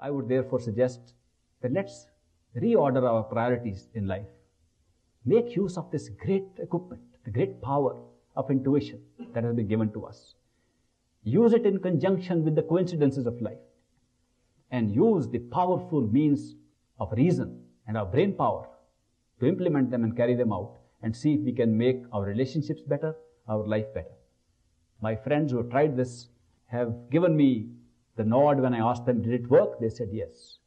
I would therefore suggest that let's reorder our priorities in life. Make use of this great equipment, the great power of intuition that has been given to us. Use it in conjunction with the coincidences of life, and use the powerful means of reason and our brain power to implement them and carry them out, and see if we can make our relationships better, our life better. My friends who have tried this have given me the nod when I asked them, did it work? They said yes.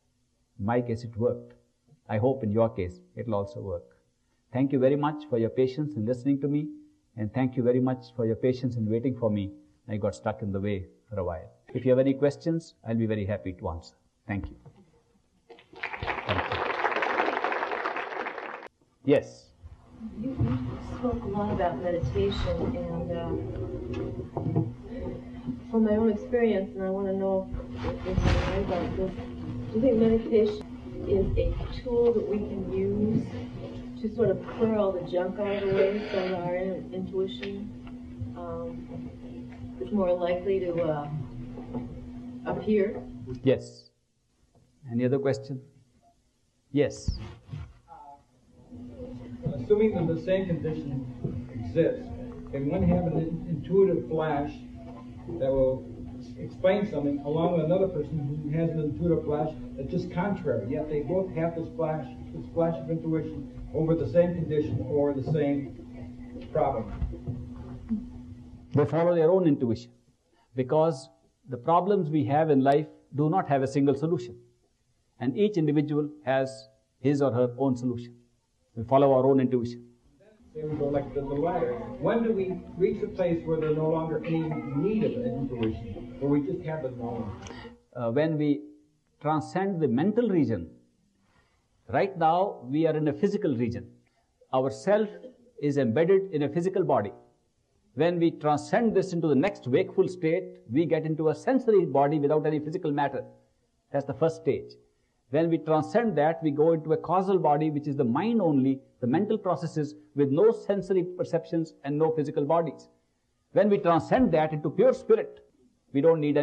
In my case, it worked. I hope in your case, it will also work. Thank you very much for your patience in listening to me, and thank you very much for your patience in waiting for me. I got stuck in the way for a while. If you have any questions, I'll be very happy to answer. Thank you. Thank you. Yes? You spoke a lot about meditation, and from my own experience, and I want to know if there's something right about this, do you think meditation is a tool that we can use to sort of clear all the junk out of the way so that our intuition is more likely to appear? Yes. Any other question? Yes. Assuming that the same condition exists, can one have an intuitive flash that will explain something along with another person who has an intuitive flash that's just contrary, yet they both have this flash of intuition over the same condition or the same problem? They follow their own intuition, because the problems we have in life do not have a single solution, and each individual has his or her own solution. We follow our own intuition. There we go, like the ladder. When do we reach a place where there's no longer any need of intuition, where we just have the knowledge? When we transcend the mental region. Right now, we are in a physical region. Our self is embedded in a physical body. When we transcend this into the next wakeful state, we get into a sensory body without any physical matter. That's the first stage. When we transcend that, we go into a causal body, which is the mind only, the mental processes with no sensory perceptions and no physical bodies. When we transcend that into pure spirit, we don't need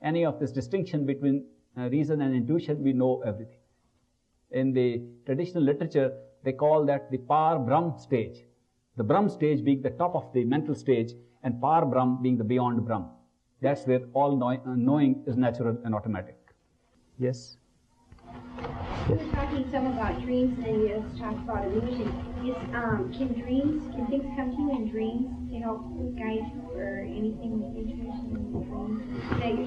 any of this distinction between reason and intuition. We know everything. In the traditional literature, they call that the Par Brahm stage. The Brahm stage being the top of the mental stage, and Par Brahm being the beyond Brahm. That's where all knowing is natural and automatic. Yes? You were talking some about dreams, and you just talked about a vision. Can things come to you in dreams to help guide you, or anything with intuition in dreams? Is that your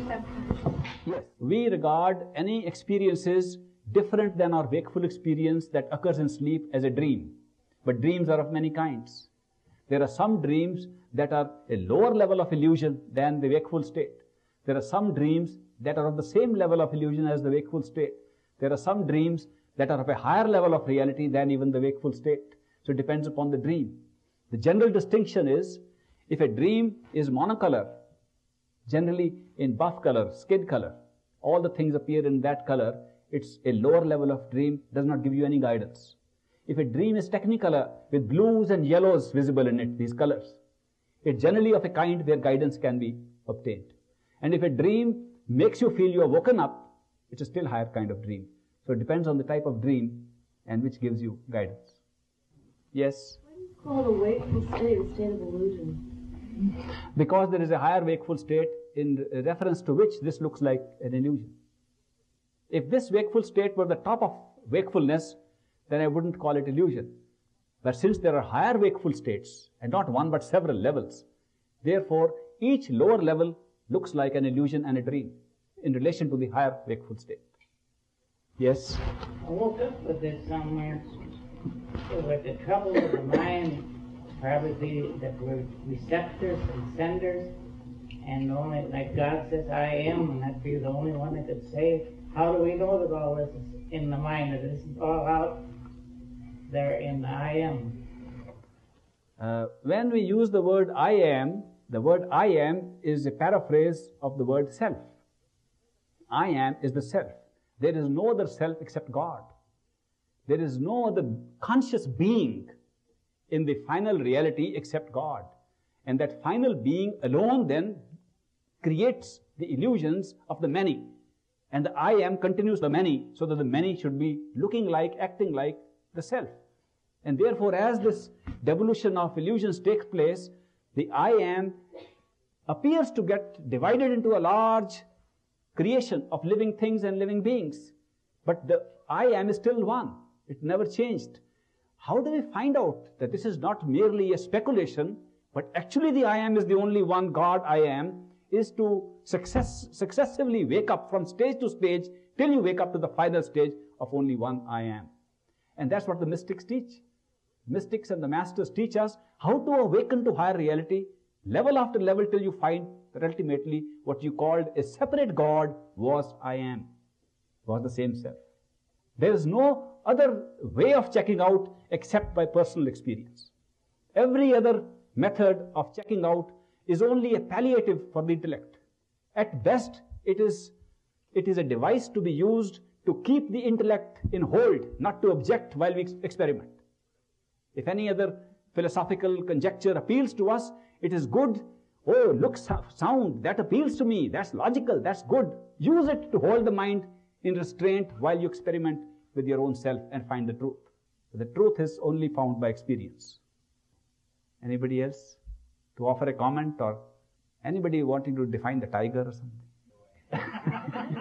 subconscious? Yes. We regard any experiences different than our wakeful experience that occurs in sleep as a dream. But dreams are of many kinds. There are some dreams that are a lower level of illusion than the wakeful state. There are some dreams that are of the same level of illusion as the wakeful state. There are some dreams that are of a higher level of reality than even the wakeful state. So it depends upon the dream. The general distinction is, if a dream is monocolor, generally in buff color, skin color, all the things appear in that color, it's a lower level of dream, does not give you any guidance. If a dream is technicolor, with blues and yellows visible in it, these colors, it's generally of a kind where guidance can be obtained. And if a dream makes you feel you are woken up, it's a still higher kind of dream. So it depends on the type of dream and which gives you guidance. Yes? Why do you call it a wakeful state a state of illusion? Because there is a higher wakeful state in reference to which this looks like an illusion. If this wakeful state were the top of wakefulness, then I wouldn't call it illusion. But since there are higher wakeful states, and not one but several levels, therefore each lower level looks like an illusion and a dream in relation to the higher wakeful state. Yes? I woke up with this somewhere. But the trouble with the mind probably be that we're receptors and senders, and only, like God says, I am, and that'd be the only one that could say, how do we know that all this is in the mind, that it isn't all out there in the I am? When we use the word I am, the word I am is a paraphrase of the word self. I am is the self. There is no other self except God. There is no other conscious being in the final reality except God. And that final being alone then creates the illusions of the many. And the I am continues the many, so that the many should be looking like, acting like the self. And therefore, as this devolution of illusions takes place, the I am appears to get divided into a large creation of living things and living beings. But the I am is still one. It never changed. How do we find out that this is not merely a speculation, but actually the I am is the only one God I am, is to successively wake up from stage to stage till you wake up to the final stage of only one I am. And that's what the mystics teach. Mystics and the masters teach us how to awaken to higher reality, level after level, till you find that ultimately what you called a separate God was I am, was the same self. There is no other way of checking out except by personal experience. Every other method of checking out is only a palliative for the intellect. At best, it is a device to be used to keep the intellect in hold, not to object while we experiment. If any other philosophical conjecture appeals to us, it is good. Oh, look, sound, that appeals to me. That's logical, that's good. Use it to hold the mind in restraint while you experiment with your own self and find the truth. The truth is only found by experience. Anybody else to offer a comment, or anybody wanting to define the tiger or something?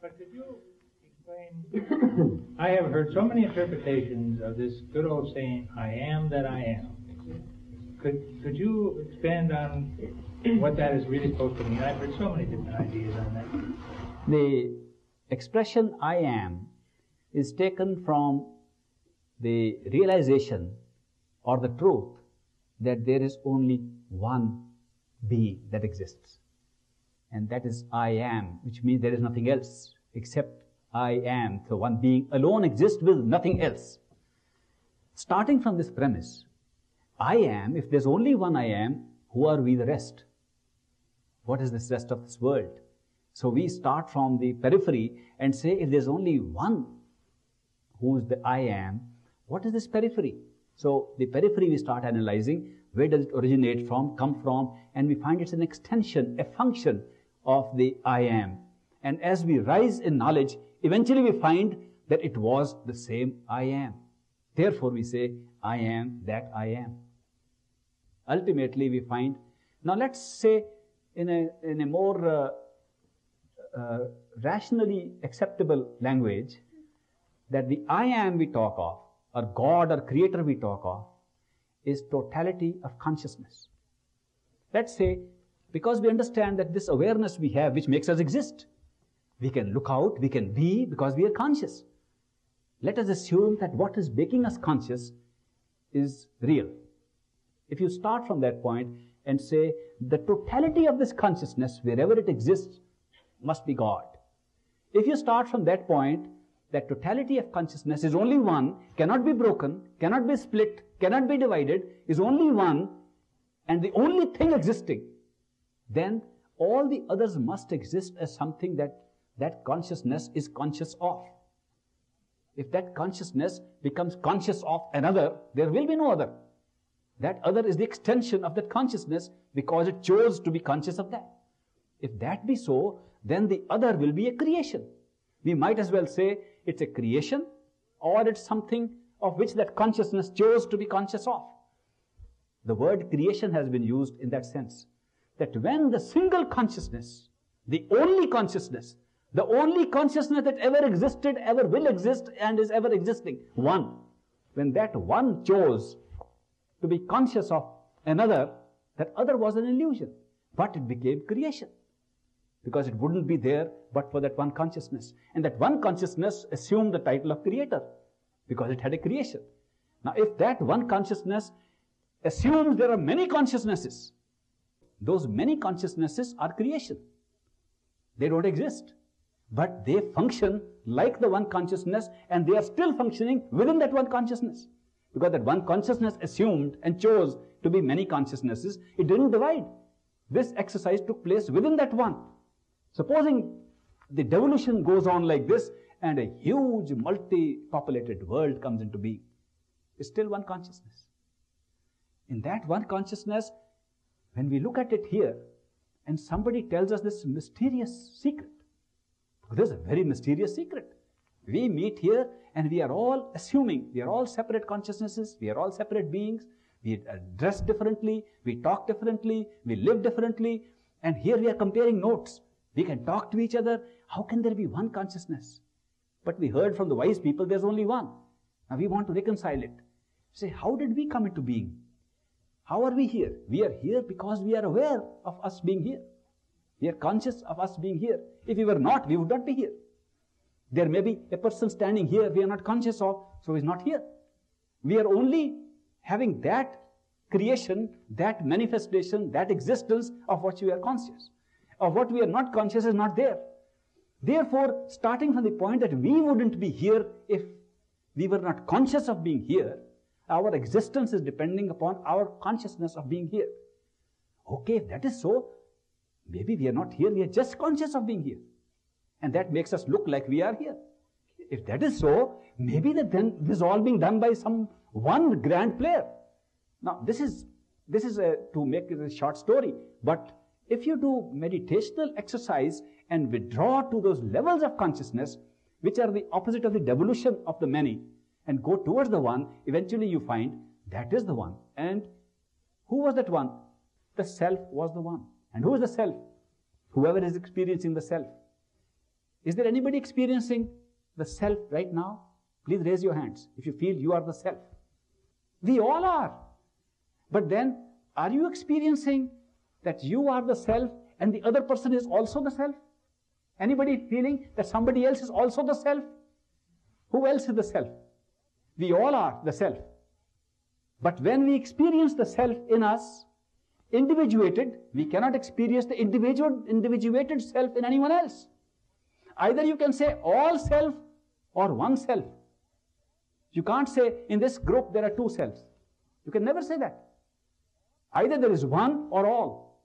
But did you explain? I have heard so many interpretations of this good old saying, I am that I am. Could you expand on what that is really supposed to mean? I've heard so many different ideas on that. The expression I am is taken from the realization or the truth that there is only one being that exists. And that is I am, which means there is nothing else except I am. So one being alone exists with nothing else. Starting from this premise, I am, if there's only one I am, who are we the rest? What is this rest of this world? So we start from the periphery and say, if there's only one who is the I am, what is this periphery? So the periphery we start analyzing, where does it originate from, come from, and we find it's an extension, a function of the I am. And as we rise in knowledge, eventually we find that it was the same I am. Therefore we say, I am that I am. Ultimately we find, now let's say in a more rationally acceptable language, that the I am we talk of, or God or creator we talk of, is totality of consciousness. Let's say, because we understand that this awareness we have, which makes us exist, we can look out, we can be, because we are conscious. Let us assume that what is making us conscious is real. If you start from that point and say, the totality of this consciousness, wherever it exists, must be God. If you start from that point, that totality of consciousness is only one, cannot be broken, cannot be split, cannot be divided, is only one, and the only thing existing, then all the others must exist as something that consciousness is conscious of. If that consciousness becomes conscious of another, there will be no other. That other is the extension of that consciousness, because it chose to be conscious of that. If that be so, then the other will be a creation. We might as well say it's a creation, or it's something of which that consciousness chose to be conscious of. The word creation has been used in that sense, that when the single consciousness, the only consciousness, that ever existed, ever will exist, and is ever existing, one, when that one chose to be conscious of another, that other was an illusion, but it became creation, because it wouldn't be there but for that one consciousness. And that one consciousness assumed the title of creator, because it had a creation. Now, if that one consciousness assumes there are many consciousnesses, those many consciousnesses are creation. They don't exist, but they function like the one consciousness, and they are still functioning within that one consciousness. Because that one consciousness assumed and chose to be many consciousnesses, it didn't divide. This exercise took place within that one. Supposing the devolution goes on like this, and a huge multi-populated world comes into being, it's still one consciousness. In that one consciousness, when we look at it here, and somebody tells us this mysterious secret, There's a very mysterious secret. We meet here and we are all assuming, we are all separate consciousnesses, we are all separate beings, we dress differently, we talk differently, we live differently, and here we are comparing notes. We can talk to each other. How can there be one consciousness? But we heard from the wise people there's only one. Now we want to reconcile it. Say, how did we come into being? How are we here? We are here because we are aware of us being here. We are conscious of us being here. If we were not, we would not be here. There may be a person standing here we are not conscious of, so he's not here. We are only having that creation, that manifestation, that existence of what we are conscious. Of what we are not conscious is not there. Therefore, starting from the point that we wouldn't be here if we were not conscious of being here, our existence is depending upon our consciousness of being here. Okay, if that is so, maybe we are not here, we are just conscious of being here. And that makes us look like we are here. If that is so, maybe that then this is all being done by some one grand player. Now, this is to make it a short story, but if you do meditational exercise and withdraw to those levels of consciousness, which are the opposite of the devolution of the many, and go towards the one, eventually you find that is the one. And who was that one? The self was the one. And who is the self? Whoever is experiencing the self. Is there anybody experiencing the self right now? Please raise your hands if you feel you are the self. We all are. But then, are you experiencing that you are the self and the other person is also the self? Anybody feeling that somebody else is also the self? Who else is the self? We all are the self. But when we experience the self in us, individuated, we cannot experience the individuated self in anyone else. Either you can say all self or one self. You can't say in this group there are two selves. You can never say that. Either there is one or all.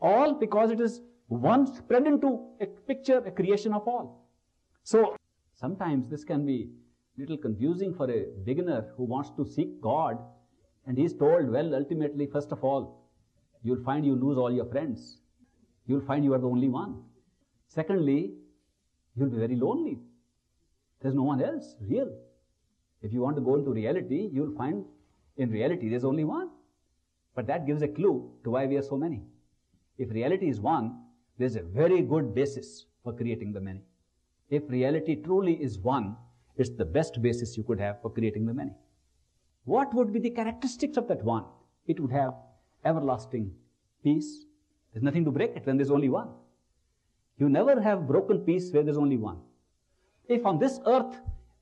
All because it is one spread into a picture, a creation of all. So sometimes this can be little confusing for a beginner who wants to seek God, and he's told, well, ultimately, first of all, you'll find you lose all your friends. You'll find you are the only one. Secondly, you'll be very lonely. There's no one else real. If you want to go into reality, you'll find in reality there's only one. But that gives a clue to why we are so many. If reality is one, there's a very good basis for creating the many. If reality truly is one, it's the best basis you could have for creating the many. What would be the characteristics of that one? It would have everlasting peace. There's nothing to break it when there's only one. You never have broken peace where there's only one. If on this earth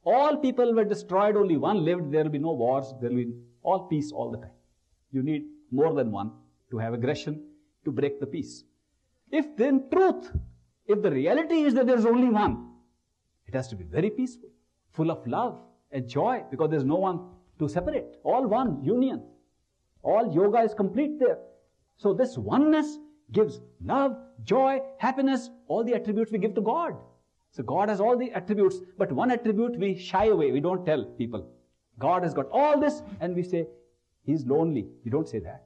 all people were destroyed, only one lived, there will be no wars, there will be all peace all the time. You need more than one to have aggression, to break the peace. If then truth, if the reality is that there's only one, it has to be very peaceful, full of love and joy, because there's no one to separate. All one, union. All yoga is complete there. So this oneness gives love, joy, happiness, all the attributes we give to God. So God has all the attributes, but one attribute we shy away, we don't tell people. God has got all this, and we say, he's lonely. You don't say that.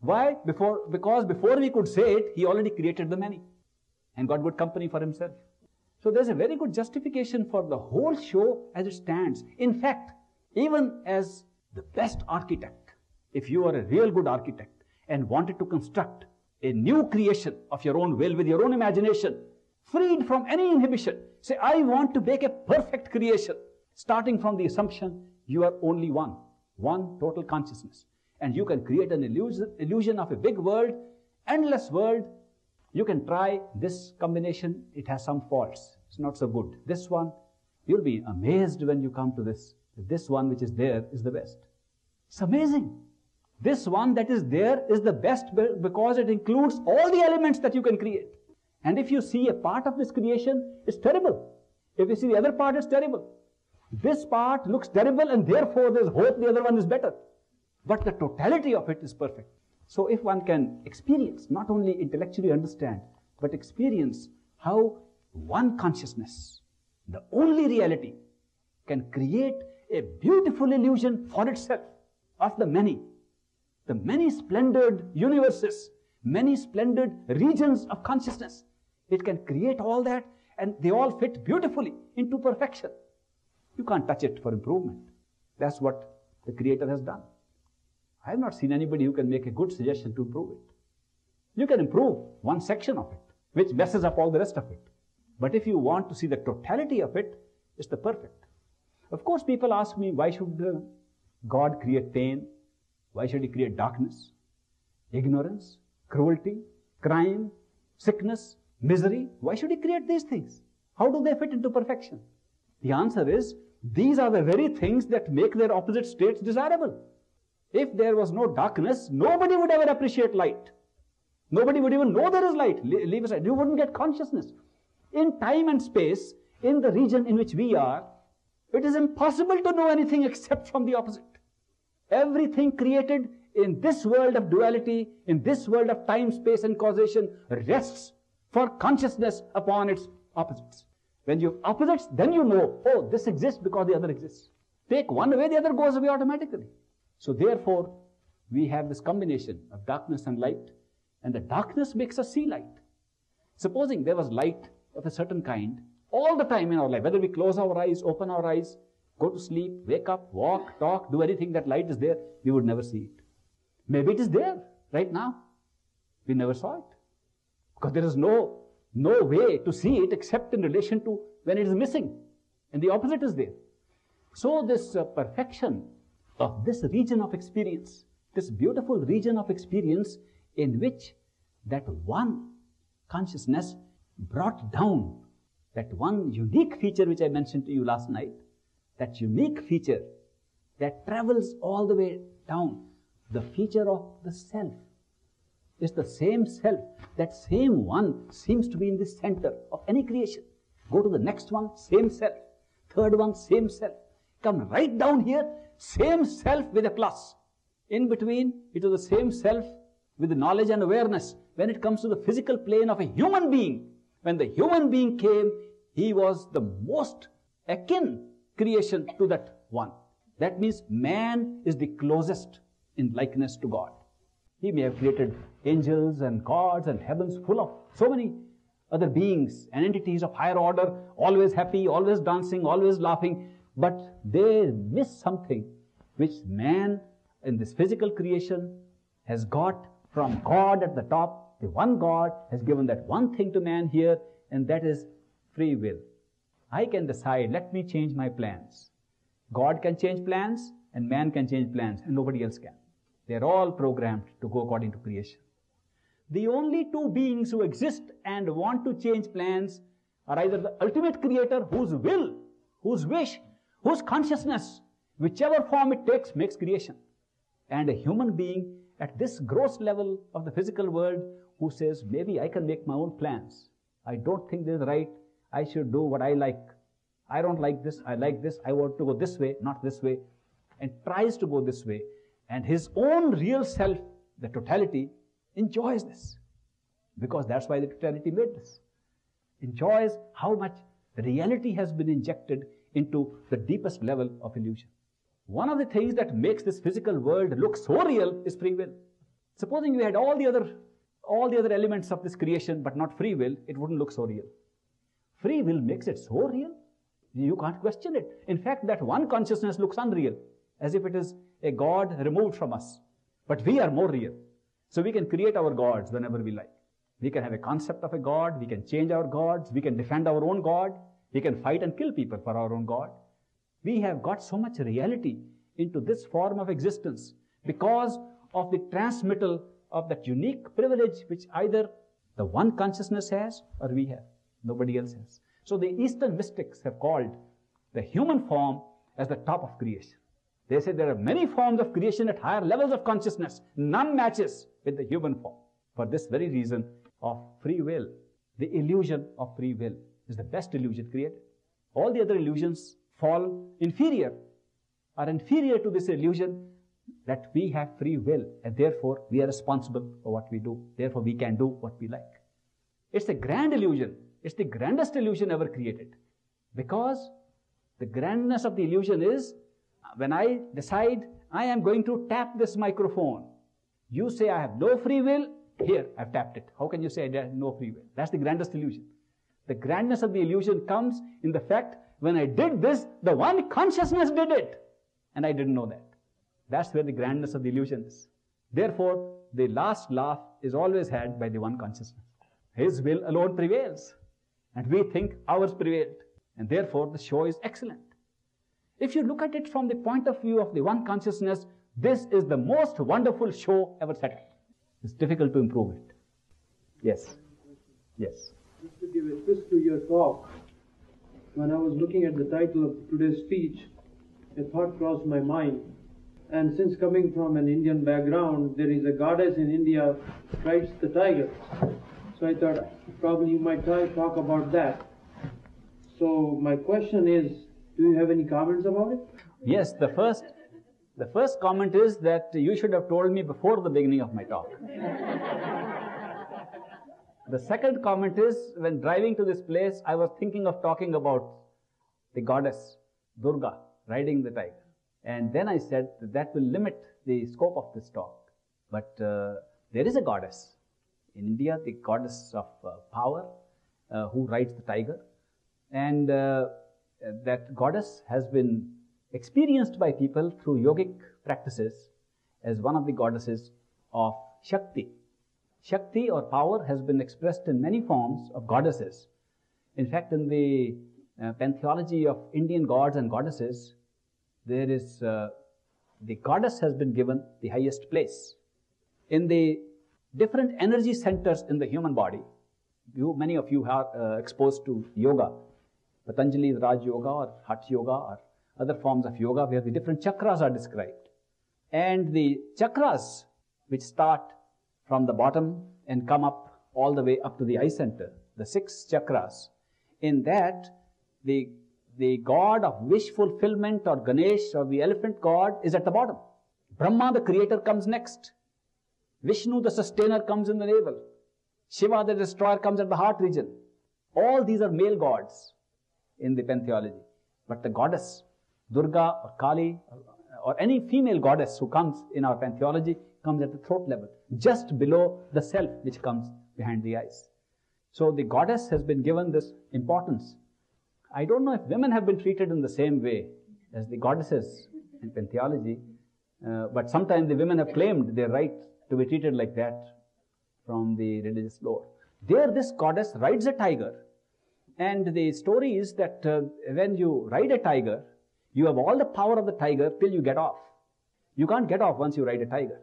Why? Because before we could say it, he already created the many and got good company for himself. So there's a very good justification for the whole show as it stands. In fact, even as the best architect, if you are a real good architect and wanted to construct a new creation of your own will with your own imagination, freed from any inhibition, say, I want to make a perfect creation, starting from the assumption you are only one, one total consciousness. And you can create an illusion of a big world, endless world. You can try this combination, it has some faults, it's not so good. This one, you'll be amazed when you come to this. This one which is there is the best. It's amazing. This one that is there is the best because it includes all the elements that you can create. And if you see a part of this creation, it's terrible. If you see the other part, it's terrible. This part looks terrible and therefore there's hope the other one is better. But the totality of it is perfect. So if one can experience, not only intellectually understand, but experience how one consciousness, the only reality, can create a beautiful illusion for itself of the many splendored universes, many splendored regions of consciousness. It can create all that and they all fit beautifully into perfection. You can't touch it for improvement. That's what the Creator has done. I have not seen anybody who can make a good suggestion to improve it. You can improve one section of it, which messes up all the rest of it. But if you want to see the totality of it, it's the perfect. Of course, people ask me, why should God create pain? Why should He create darkness, ignorance, cruelty, crime, sickness, misery? Why should He create these things? How do they fit into perfection? The answer is, these are the very things that make their opposite states desirable. If there was no darkness, nobody would ever appreciate light. Nobody would even know there is light. Leave aside. You wouldn't get consciousness. In time and space, in the region in which we are, it is impossible to know anything except from the opposite. Everything created in this world of duality, in this world of time, space and causation, rests for consciousness upon its opposites. When you have opposites, then you know, oh, this exists because the other exists. Take one away, the other goes away automatically. So therefore, we have this combination of darkness and light, and the darkness makes us see light. Supposing there was light of a certain kind all the time in our life, whether we close our eyes, open our eyes, go to sleep, wake up, walk, talk, do anything, that light is there, we would never see it. Maybe it is there right now. We never saw it. Because there is no way to see it except in relation to when it is missing. And the opposite is there. So this perfection of this region of experience, this beautiful region of experience in which that one consciousness brought down that one unique feature which I mentioned to you last night, that unique feature that travels all the way down, the feature of the self. It's the same self, that same one seems to be in the center of any creation. Go to the next one, same self. Third one, same self. Come right down here, same self with a plus. In between, it is the same self with knowledge and awareness. When it comes to the physical plane of a human being, when the human being came, he was the most akin creation to that one. That means man is the closest in likeness to God. He may have created angels and gods and heavens full of so many other beings and entities of higher order, always happy, always dancing, always laughing, but they miss something which man in this physical creation has got from God at the top. The one God has given that one thing to man here, and that is free will. I can decide, let me change my plans. God can change plans, and man can change plans, and nobody else can. They are all programmed to go according to creation. The only two beings who exist and want to change plans are either the ultimate creator, whose will, whose wish, whose consciousness, whichever form it takes, makes creation, and a human being at this gross level of the physical world who says, maybe I can make my own plans. I don't think this is right. I should do what I like. I don't like this. I like this. I want to go this way, not this way, and tries to go this way. And his own real self, the totality, enjoys this. Because that's why the totality made this. Enjoys how much reality has been injected into the deepest level of illusion. One of the things that makes this physical world look so real is free will. Supposing we had all the other elements of this creation, but not free will, it wouldn't look so real. Free will makes it so real, you can't question it. In fact, that one consciousness looks unreal, as if it is a God removed from us. But we are more real. So we can create our gods whenever we like. We can have a concept of a God. We can change our gods. We can defend our own God. We can fight and kill people for our own God. We have got so much reality into this form of existence because of the transmittal of that unique privilege which either the one consciousness has or we have. Nobody else has. So the Eastern mystics have called the human form as the top of creation. They say there are many forms of creation at higher levels of consciousness. None matches with the human form. For this very reason of free will, the illusion of free will is the best illusion created. All the other illusions are inferior to this illusion that we have free will, and therefore we are responsible for what we do. Therefore we can do what we like. It's a grand illusion. It's the grandest illusion ever created. Because the grandness of the illusion is, when I decide I am going to tap this microphone, you say I have no free will. Here, I've tapped it. How can you say I have no free will? That's the grandest illusion. The grandness of the illusion comes in the fact, when I did this, the one consciousness did it, and I didn't know that. That's where the grandness of the illusion is. Therefore, the last laugh is always had by the one consciousness. His will alone prevails, and we think ours prevailed, and therefore the show is excellent. If you look at it from the point of view of the one consciousness, this is the most wonderful show ever set up. It's difficult to improve it. Yes. Yes. Just to give a twist to your talk, when I was looking at the title of today's speech, a thought crossed my mind. And since coming from an Indian background, there is a goddess in India who rides the tiger. So I thought probably you might talk about that. So my question is, do you have any comments about it? Yes, the first comment is that you should have told me before the beginning of my talk. The second comment is, when driving to this place, I was thinking of talking about the goddess Durga riding the tiger. And then I said that, that will limit the scope of this talk. But there is a goddess in India, the goddess of power, who rides the tiger. And that goddess has been experienced by people through yogic practices as one of the goddesses of Shakti. Shakti or power has been expressed in many forms of goddesses. In fact, in the pantheology of Indian gods and goddesses, there is the goddess has been given the highest place. In the different energy centers in the human body, many of you are exposed to yoga. Patanjali's Raj Yoga or Hatha Yoga or other forms of yoga where the different chakras are described. And the chakras which start from the bottom and come up all the way up to the eye center, the 6 chakras. In that, the god of wish fulfillment or Ganesh or the elephant god is at the bottom. Brahma, the creator, comes next. Vishnu, the sustainer, comes in the navel. Shiva, the destroyer, comes at the heart region. All these are male gods in the pantheology. But the goddess, Durga or Kali or any female goddess who comes in our pantheology, comes at the throat level, just below the self which comes behind the eyes. So the goddess has been given this importance. I don't know if women have been treated in the same way as the goddesses in pantheology, but sometimes the women have claimed their right to be treated like that from the religious lore. There this goddess rides a tiger, and the story is that when you ride a tiger, you have all the power of the tiger till you get off. You can't get off once you ride a tiger.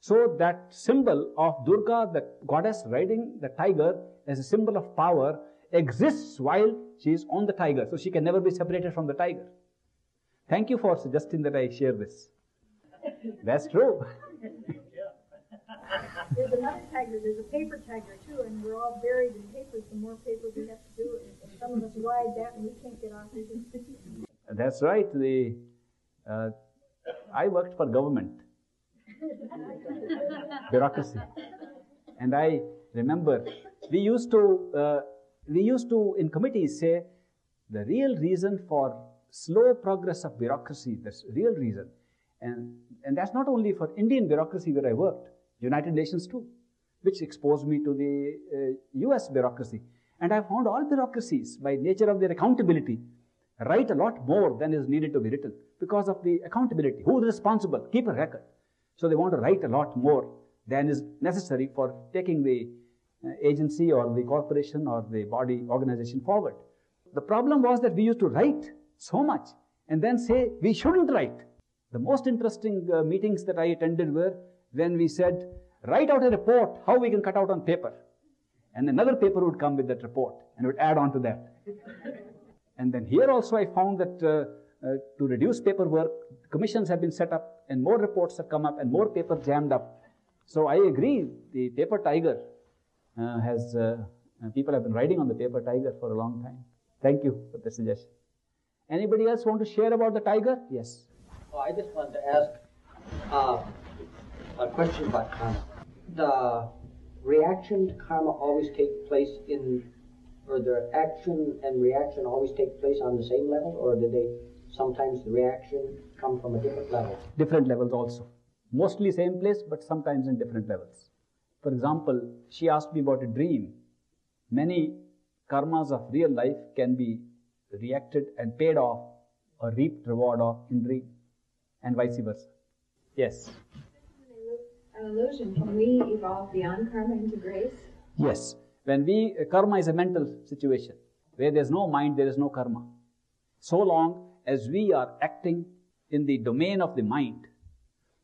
So that symbol of Durga, the goddess riding the tiger as a symbol of power, exists while she is on the tiger, so she can never be separated from the tiger. Thank you for suggesting that I share this. That's true. There's another tiger, there's a paper tiger too, and we're all buried in papers. The more paper we have to do, and some of us ride that and we can't get off either. That's right. I worked for government, bureaucracy, and I remember we used to, in committees, say the real reason for slow progress of bureaucracy, that's the real reason. And that's not only for Indian bureaucracy where I worked, United Nations too, which exposed me to the US bureaucracy. And I found all bureaucracies, by nature of their accountability, write a lot more than is needed to be written because of the accountability. Who is responsible? Keep a record. So they want to write a lot more than is necessary for taking the agency or the corporation or the body organization forward. The problem was that we used to write so much and then say we shouldn't write. The most interesting meetings that I attended were when we said, write out a report how we can cut out on paper. And another paper would come with that report and would add on to that. And then here also I found that to reduce paperwork, commissions have been set up and more reports have come up and more paper jammed up. So I agree, the paper tiger people have been riding on the paper tiger for a long time. Thank you for the suggestion. Anybody else want to share about the tiger? Yes. Oh, I just wanted to ask a question about karma. The reaction to karma always take place or the action and reaction always take place on the same level, or do they sometimes the reaction come from a different level? Different levels also. Mostly same place, but sometimes in different levels. For example, she asked me about a dream. Many karmas of real life can be reacted and paid off or reaped reward of Indri and vice versa. Yes? An illusion. Can we evolve beyond karma into grace? Yes. When we, karma is a mental situation. Where there is no mind, there is no karma. So long as we are acting in the domain of the mind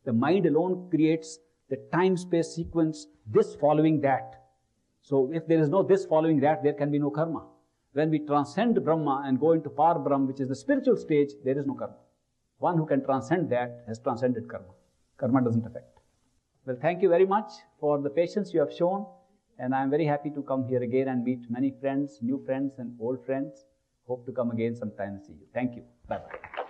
alone creates the time-space sequence, this following that. So if there is no this following that, there can be no karma. When we transcend Brahma and go into Par Brahm, which is the spiritual stage, there is no karma. One who can transcend that has transcended karma. Karma doesn't affect. Well, thank you very much for the patience you have shown. And I am very happy to come here again and meet many friends, new friends and old friends. Hope to come again sometime and see you. Thank you. Bye-bye.